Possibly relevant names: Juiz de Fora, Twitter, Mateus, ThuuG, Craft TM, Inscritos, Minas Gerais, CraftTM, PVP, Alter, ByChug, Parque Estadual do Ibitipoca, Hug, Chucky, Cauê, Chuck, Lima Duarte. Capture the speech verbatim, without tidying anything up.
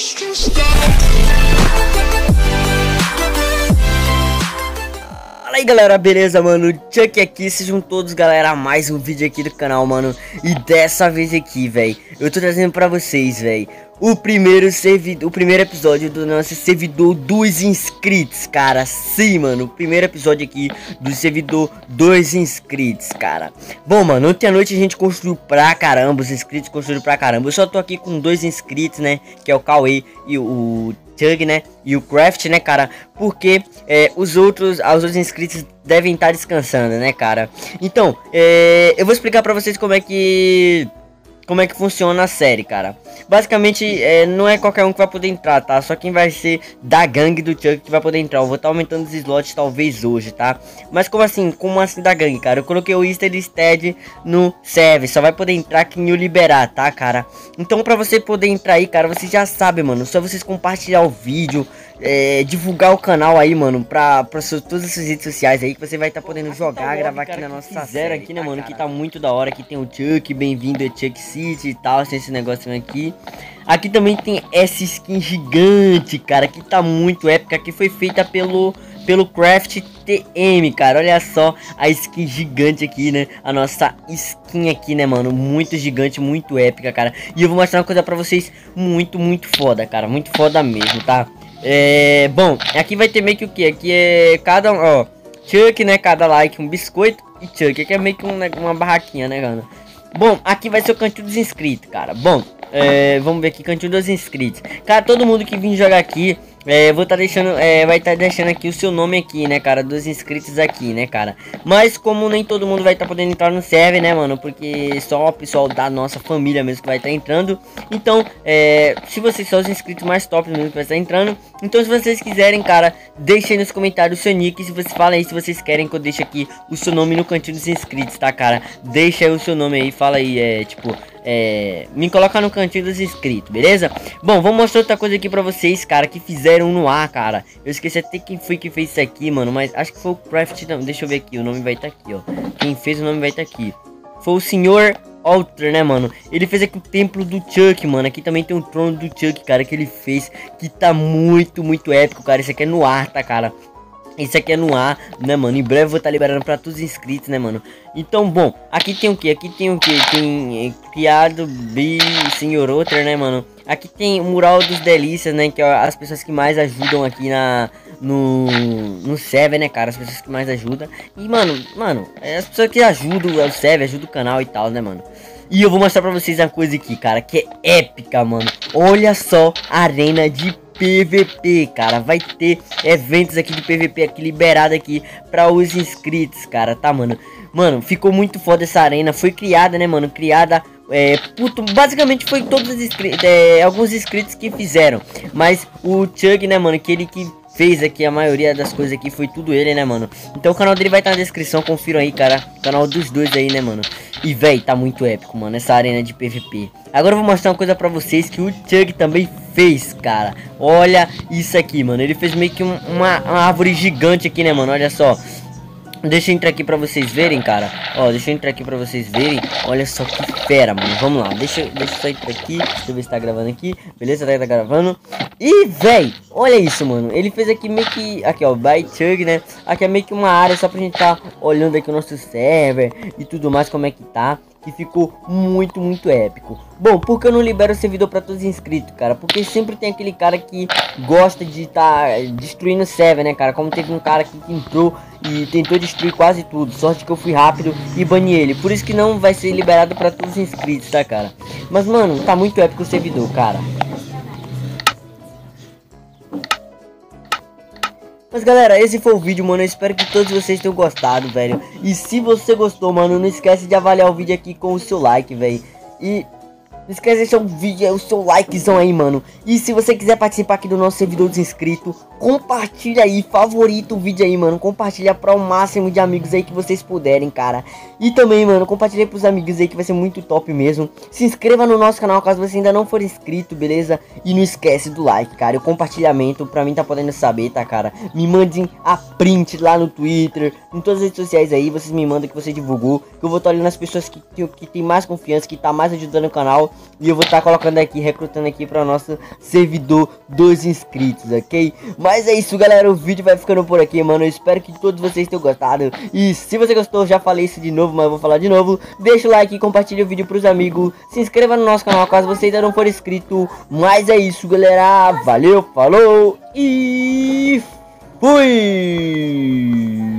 Fala aí galera, beleza mano, Chucky aqui, sejam todos galera a mais um vídeo aqui do canal mano. E dessa vez aqui véi, eu tô trazendo pra vocês véi, o primeiro, servi o primeiro episódio do nosso servidor dos inscritos, cara. Sim mano, o primeiro episódio aqui do servidor dos inscritos, cara. Bom mano, ontem à noite a gente construiu pra caramba, os inscritos construíram pra caramba. Eu só tô aqui com dois inscritos né, que é o Cauê e o... Hug, né, e o Craft, né, cara, porque é, os outros, aos outros inscritos devem estar descansando, né, cara. Então, é, eu vou explicar pra vocês como é que como é que funciona a série, cara. Basicamente, é, não é qualquer um que vai poder entrar, tá? Só quem vai ser da gangue do Chucky que vai poder entrar. Eu vou estar tá aumentando os slots talvez hoje, tá? Mas como assim? Como assim da gangue, cara? Eu coloquei o Easter Stead no serve. Só vai poder entrar quem eu liberar, tá, cara? Então, pra você poder entrar aí, cara, vocês já sabem, mano. Só vocês compartilhar o vídeo, é, divulgar o canal aí, mano, pra, pra suas, todas as suas redes sociais aí, que você vai estar tá podendo jogar, gravar aqui na nossa série aqui, né, mano? Que tá muito da hora. Aqui tem o Chucky, bem-vindo a Chucky City e tal, tem esse negócio aqui. Aqui também tem essa skin gigante, cara, que tá muito épica, que foi feita pelo, pelo Craft T M, cara. Olha só a skin gigante aqui, né? A nossa skin aqui, né, mano? Muito gigante, muito épica, cara. E eu vou mostrar uma coisa pra vocês muito, muito foda, cara. Muito foda mesmo, tá? É... Bom, aqui vai ter meio que o que? Aqui é cada... Ó, Chuck, né? Cada like, um biscoito e Chuck. Aqui é meio que um, né, uma barraquinha, né, galera? Bom, aqui vai ser o cantinho dos inscritos, cara. Bom... É, vamos ver aqui, cantinho dos inscritos. Cara, todo mundo que vir jogar aqui é, vou tá deixando, é, vai estar tá deixando aqui o seu nome aqui, né, cara, dos inscritos aqui, né, cara. Mas como nem todo mundo vai estar tá podendo entrar no server, né, mano, porque só o pessoal da nossa família mesmo que vai estar tá entrando. Então, é, se vocês são os inscritos mais top mesmo que vai estar tá entrando. Então, se vocês quiserem, cara, deixem nos comentários o seu nick. Se vocês falam aí, se vocês querem que eu deixe aqui o seu nome no cantinho dos inscritos, tá, cara. Deixa aí o seu nome aí, fala aí, é, tipo... É, me colocar no cantinho dos inscritos, beleza? Bom, vou mostrar outra coisa aqui pra vocês, cara, que fizeram no ar, cara. Eu esqueci até quem foi que fez isso aqui, mano, mas acho que foi o Craft. Não, deixa eu ver aqui, o nome vai estar aqui, ó. Quem fez o nome vai estar aqui. Foi o senhor Alter, né, mano? Ele fez aqui o templo do Chucky, mano. Aqui também tem o trono do Chucky, cara, que ele fez, que tá muito, muito épico, cara. Isso aqui é no ar, tá, cara? Isso aqui é no ar, né, mano? Em breve eu vou estar tá liberando pra todos os inscritos, né, mano? Então, bom, aqui tem o que? Aqui tem o que? Tem é, criado B, senhor outra, né, mano? Aqui tem o mural dos delícias, né? Que é as pessoas que mais ajudam aqui na... No... No server, né, cara? As pessoas que mais ajudam. E, mano, mano, é as pessoas que ajudam o server, ajudam o canal e tal, né, mano? E eu vou mostrar pra vocês uma coisa aqui, cara, que é épica, mano. Olha só a arena de... P V P, cara, vai ter eventos aqui de P V P aqui liberado aqui para os inscritos, cara, tá, mano? Mano, ficou muito foda essa arena, foi criada, né, mano? Criada, é, puto, basicamente foi todos os inscritos, é, alguns inscritos que fizeram, mas o Chuck, né, mano, que ele que fez aqui a maioria das coisas aqui, foi tudo ele, né, mano? Então o canal dele vai estar tá na descrição, confiram aí, cara, o canal dos dois aí, né, mano? E, véi, tá muito épico, mano, essa arena de P V P. Agora eu vou mostrar uma coisa pra vocês que o ThuuG também fez, cara. Olha isso aqui, mano. Ele fez meio que um, uma, uma árvore gigante aqui, né, mano? Olha só. Deixa eu entrar aqui pra vocês verem, cara. Ó, deixa eu entrar aqui pra vocês verem. Olha só que fera, mano. Vamos lá. Deixa, deixa eu sair aqui. Deixa eu ver se tá gravando aqui. Beleza, tá, tá gravando. E, véi, olha isso, mano. Ele fez aqui meio que... Aqui, ó, ByChug, né? Aqui é meio que uma área só pra gente tá olhando aqui o nosso server e tudo mais, como é que tá. Que ficou muito, muito épico. Bom, por que eu não libero o servidor pra todos os inscritos, cara? Porque sempre tem aquele cara que gosta de tá destruindo o server, né, cara? Como teve um cara que entrou e tentou destruir quase tudo. Sorte que eu fui rápido e bani ele. Por isso que não vai ser liberado pra todos os inscritos, tá, cara? Mas, mano, tá muito épico o servidor, cara. Mas galera, esse foi o vídeo, mano, eu espero que todos vocês tenham gostado, velho. E se você gostou, mano, não esquece de avaliar o vídeo aqui com o seu like, velho. E não esquece de deixar o vídeo, o seu likezão aí, mano. E se você quiser participar aqui do nosso servidor dos inscritos, compartilha aí, favorita o vídeo aí, mano. Compartilha para o máximo de amigos aí que vocês puderem, cara. E também, mano, compartilha pros amigos aí que vai ser muito top mesmo. Se inscreva no nosso canal caso você ainda não for inscrito, beleza? E não esquece do like, cara. E o compartilhamento, pra mim tá podendo saber, tá, cara? Me mandem a print lá no Twitter, em todas as redes sociais aí. Vocês me mandam que você divulgou, que eu vou estar olhando as pessoas que, que, que tem mais confiança, que tá mais ajudando o canal. E eu vou estar colocando aqui, recrutando aqui para nosso servidor dos inscritos, ok? Mas Mas é isso, galera, o vídeo vai ficando por aqui, mano. Eu espero que todos vocês tenham gostado. E se você gostou, já falei isso de novo, mas eu vou falar de novo. Deixa o like, compartilha o vídeo pros amigos. Se inscreva no nosso canal caso você ainda não for inscrito. Mas é isso, galera. Valeu, falou e fui!